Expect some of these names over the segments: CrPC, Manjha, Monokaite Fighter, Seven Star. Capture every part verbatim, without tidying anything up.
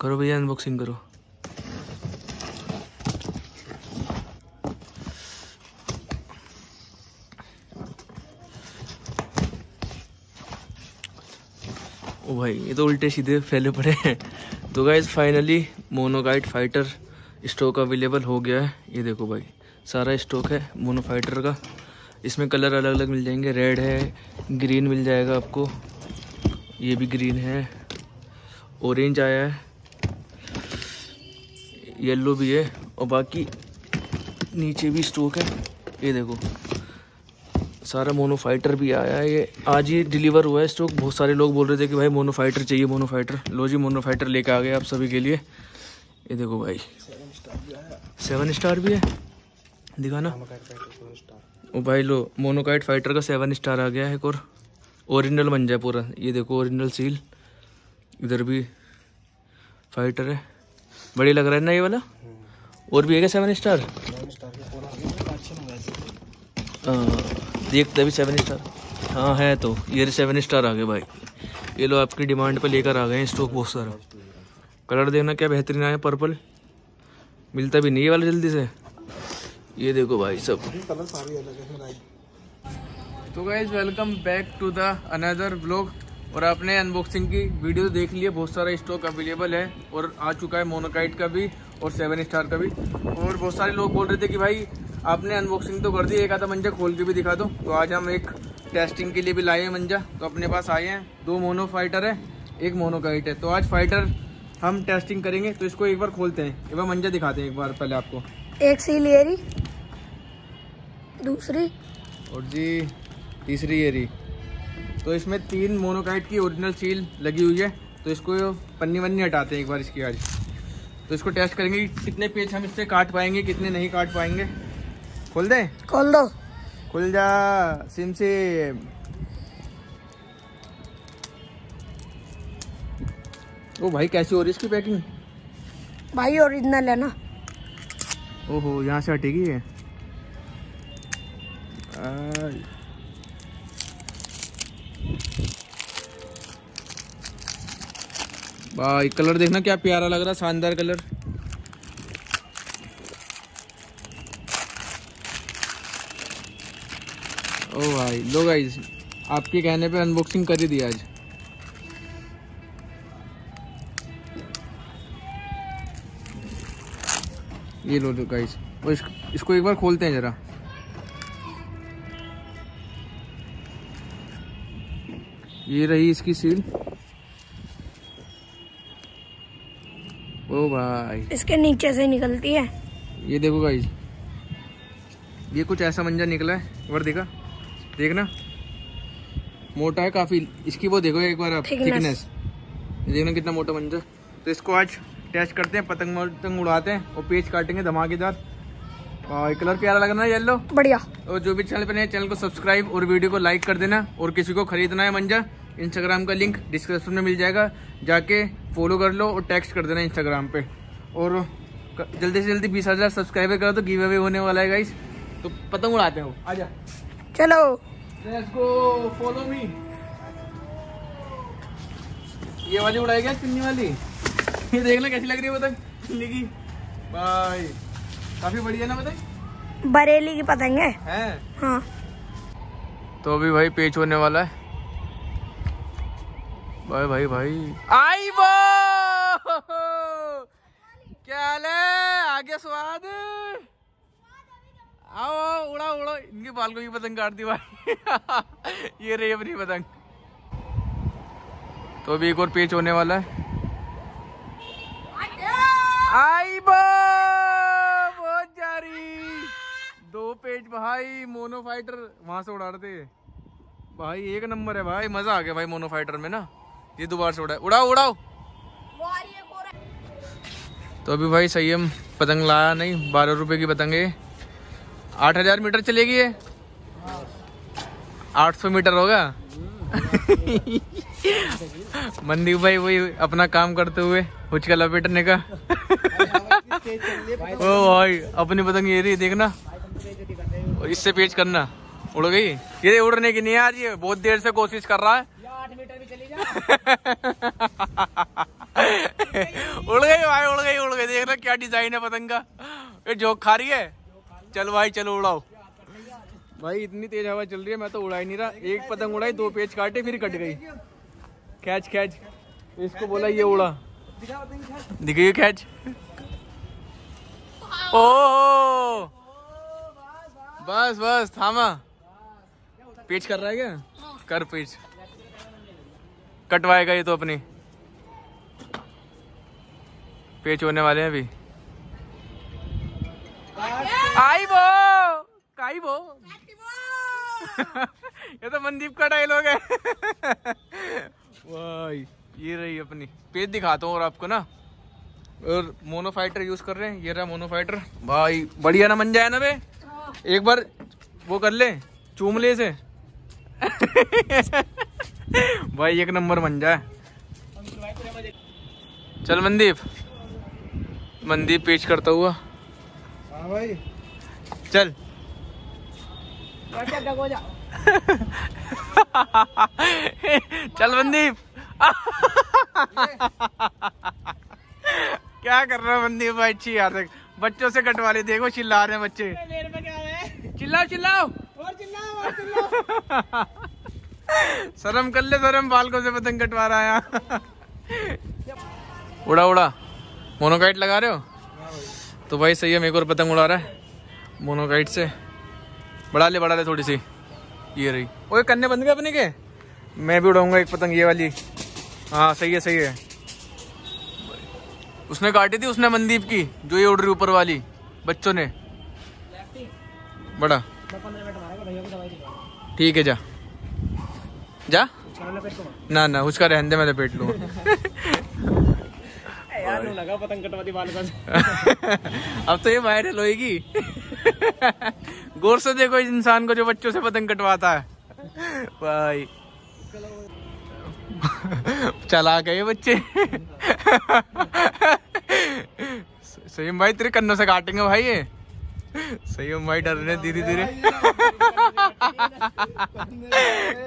करो भैया अनबॉक्सिंग करो। ओ भाई ये तो उल्टे सीधे फैले पड़े हैं। तो guys finally monocyte fighter stock available हो गया है। ये देखो भाई सारा स्टॉक है मोनो फाइटर का। इसमें कलर अलग अलग मिल जाएंगे, रेड है, ग्रीन मिल जाएगा आपको, ये भी ग्रीन है, ऑरेंज आया है, येलो भी है और बाकी नीचे भी स्टॉक है। ये देखो सारा मोनो फाइटर भी आया है, ये आज ही डिलीवर हुआ है स्टॉक। बहुत सारे लोग बोल रहे थे कि भाई मोनो फाइटर चाहिए, मोनो फाइटर, लो जी मोनो फाइटर लेके आ गए आप सभी के लिए। ये देखो भाई सेवन स्टार भी आया, सेवन स्टार भी है, दिखाना ओ भाई। लो मोनोकाइट फाइटर का सेवन स्टार आ गया है एक और ओरिजिनल मंजा पूरा। ये देखो ओरिजिनल सील, इधर भी फाइटर है, बढ़िया लग रहा है ना ये वाला। और भी है क्या सेवन स्टार? देखते अभी सेवन स्टार, हाँ है। तो ये सेवन स्टार आ गए भाई, ये लोग आपकी डिमांड पर लेकर आ गए हैं स्टॉक बहुत सारा। कलर देखना क्या बेहतरीन आया, पर्पल मिलता भी नहीं ये वाला जल्दी से। ये देखो भाई सब कलर सारे अलग है भाई। तो guys welcome back to the another vlog. और आपने अनबॉक्सिंग की वीडियो देख ली है, बहुत सारा स्टॉक अवेलेबल है और आ चुका है मोनोकाइट का भी और सेवन स्टार का भी। और बहुत सारे लोग बोल रहे थे कि भाई आपने अनबॉक्सिंग तो कर दी, एक आधा मंजा खोल के भी दिखा दो। तो आज हम एक टेस्टिंग के लिए भी लाए हैं मंजा। तो अपने पास आए हैं दो मोनो फाइटर है, एक मोनोकाइट है। तो आज फाइटर हम टेस्टिंग करेंगे, तो इसको एक बार खोलते हैं, एक बार मंजा दिखाते हैं। एक बार पहले आपको एक सील एरी, दूसरी और जी तीसरी एरी। तो इसमें तीन मोनोकाइट की ओरिजिनल सील लगी हुई है। तो इसको पन्नी वन्नी हटाते हैं एक बार इसकी आज। तो इसको टेस्ट करेंगे कितने पेज हम इससे काट पाएंगे, कितने नहीं काट पाएंगे। खोल दे, खोल दो, खुल जा सिम सिम। ओ भाई कैसी हो रही इसकी पैकिंग भाई, ओरिजिनल है ना। ओहो यहाँ से हटेगी है। भाई कलर देखना क्या प्यारा लग रहा, शानदार कलर। ओ भाई लो गाइस आपके कहने पे अनबॉक्सिंग कर ही दी आज। ये लो गाइस, और इस, इसको एक बार खोलते हैं जरा। ये रही इसकी सील। ओ भाई इसके नीचे से निकलती है। ये देखो गाइस ये कुछ ऐसा मंजा निकला है, और देखा देखना मोटा है काफी इसकी, वो देखो एक बार आप थिकनेस देखना कितना मोटा मंजा। तो इसको आज टेस्ट करते हैं, पतंग पतंग उड़ाते हैं और पेज काटेंगे धमाकेदार। और कलर प्यारा लग रहा है येलो, बढ़िया। और जो भी चैनल पे नए, चैनल को सब्सक्राइब और वीडियो को लाइक कर देना। और किसी को खरीदना है मंजा, इंस्टाग्राम का लिंक डिस्क्रिप्शन में मिल जाएगा, जाके फॉलो कर लो और टेक्स्ट कर देना इंस्टाग्राम पे। और जल्दी से जल्दी बीस हजार सब्सक्राइबर करो तो गिव अवे होने वाला है गाइस। तो पतंग उड़ाते हो, आजा चलो, लेट्स गो, फॉलो मी। ये वाली उड़ाएगा चुन्नी वाली, ये देखना कैसी लग रही है पतंग चुन्नी की। भाई काफी बढ़िया ना पतंग, बरेली की पतंग है, है? हाँ। तो अभी भाई पेच होने वाला है। भाई भाई भाई आई वो क्या हाल है, आगे स्वाद आओ, उड़ा उड़ा। इनके बाल को भी पतंग काट दी भाई ये रही अपनी पतंग। तो अभी एक और पेच होने वाला है। आई बो बहुत जा रही, दो पेच भाई मोनो फाइटर वहां से उड़ा रहे थे भाई, एक नंबर है भाई, मजा आ गया भाई मोनो फाइटर में ना। ये दोबारा से उड़ा, उड़ाओ उड़ाओ। तो अभी भाई संयम पतंग लाया नहीं, बारह रुपए की पतंग है, आठ हजार मीटर चलेगी ये, आठ सौ मीटर होगा मनदीप भाई वही अपना काम करते हुए हुचका लपेटने का ओ भाई अपनी पतंग ये रही देखना, और इससे पेच करना। उड़ गई ये, उड़ने की नहीं है आज, ये बहुत देर से कोशिश कर रहा है, आठ मीटर भी चली जा क्या डिजाइन है पतंग का। ये जोक खा रही है, चल भाई चलो उड़ाओ। भाई इतनी तेज हवा चल रही है, मैं तो उड़ा ही नहीं रहा। एक पतंग उड़ाई, दो पेच काटे, फिर कट गई। कैच कैच इसको बोला, ये उड़ा। दिखाइए कैच। ओह बस बस थामा। पेच कर रहा है क्या? कर पेच, कटवाएगा ये तो। अपनी पेच होने वाले हैं अभी। आई वो काई वो ये तो मनदीप का डायलॉग है। भाई ये रही अपनी पेच, दिखाता हूँ और आपको ना। और मोनो फाइटर यूज कर रहे हैं, ये रहा मोनो फाइटर। भाई बढ़िया ना मंजा है ना बे। एक बार वो कर ले, चूम ले इसे। भाई एक नंबर मंजा है। चल मनदीप, मनदीप पेच करता हुआ। हाँ भाई चल। चल मनदीप। क्या कर रहा है मनदीप भाई? अच्छी यार तक बच्चों से कटवा ले। देखो चिल्ला रहे हैं बच्चे, चिल्लाओ चिल्लाओ और चिल्लाओ और चिल्लाओ। शर्म कर ले, शर्म। बालकों से पतंग कटवा रहा है यहाँ। उड़ा उड़ा मोनोकाइट लगा रहे हो? भाई। तो भाई सही है, मेरे को पतंग उड़ा रहा है मोनोकाइट से। बढ़ा ले बढ़ा ले थोड़ी सी। ये रही। ओए कन्ने बंद गए अपने के। मैं भी उड़ाऊंगा एक पतंग, ये वाली। हाँ सही है सही है। उसने काटी थी, उसने मनदीप की, जो ये उड़ रही ऊपर वाली, बच्चों ने। बड़ा ठीक है, जा जा ना ना उसका रहने दे, मैं लपेट लूंगा। यार नो लगा पतंग कटवा दी बाल का। अब तो ये वायरल होएगी। गौर से देखो इस इंसान को जो बच्चों से पतंग कटवाता है। भाई चला गए बच्चे। सही भाई, तेरे कन्नों से काटेंगे भाई ये। सही भाई, डर रहे धीरे धीरे।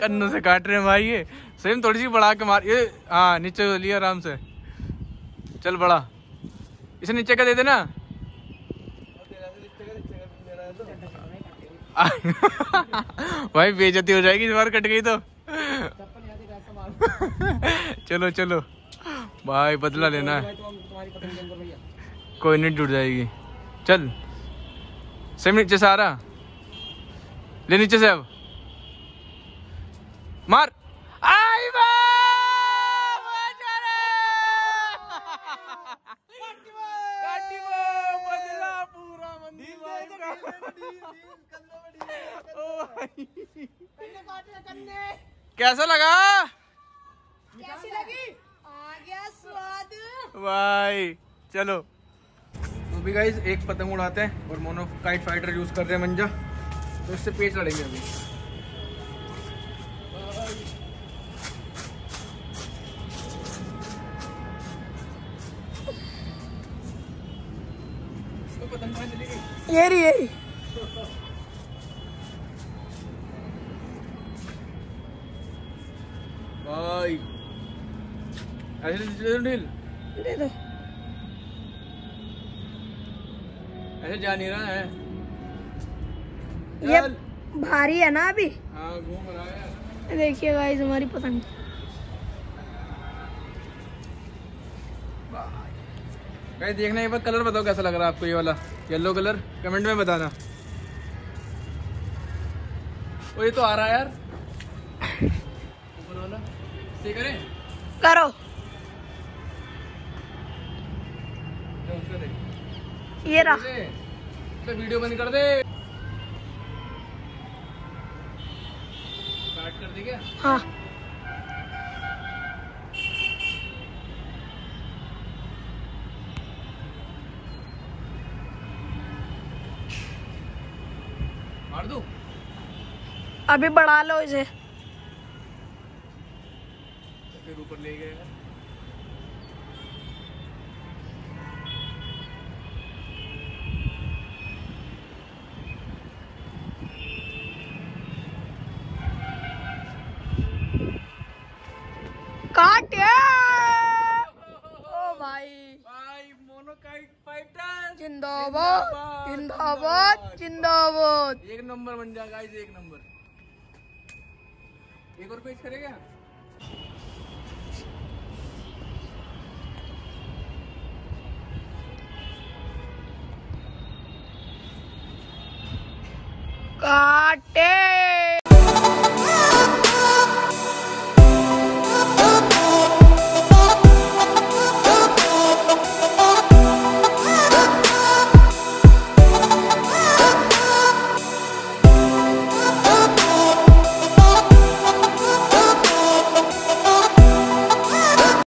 कन्नों से काट रहे हैं भाई ये। सही थोड़ी सी बढ़ा के मार। ये हाँ नीचे लिया आराम से। चल बड़ा, इसे नीचे का दे देना। भाई बेइज्जती हो जाएगी इस बार कट गई तो। चलो चलो भाई, बदला लेना है। कोई नहीं, टूट जाएगी। चल सेम नीचे से आ रहा, ले नीचे से अब मार। आई कैसा लगा? कैसी लगी? आ गया स्वाद भाई। चलो तो भी गाइस, एक पतंग उड़ाते हैं और मोनोकाइट फाइटर यूज कर रहे हैं मंजा। तो इससे पेच लड़ेंगे अभी। तो पतंग कहाँ चली गई? ये रही ये रही। ऐसे ऐसे जा नहीं रहा है, ये भारी है ना अभी। हाँ घूम रहा है। देखिए गाइस हमारी पतंग। गाइस देखना, एक बार कलर बताओ कैसा लग रहा है आपको। ये वाला येलो कलर कमेंट में बताना। ओ ये तो आ रहा है यार। से करें? करो ये रहा। तो वीडियो बंद कर दे, स्टार्ट कर दे क्या? हाँ मार दो अभी, बढ़ा लो इसे। फिर ऊपर ले गए काट। ओ भाई भाई मोनो मोनोकाइट फाइटर जिंदाबाद जिंदाबाद जिंदाबाद। एक नंबर मंजा गाइस, एक नंबर। एक और पेश करेगा। काटे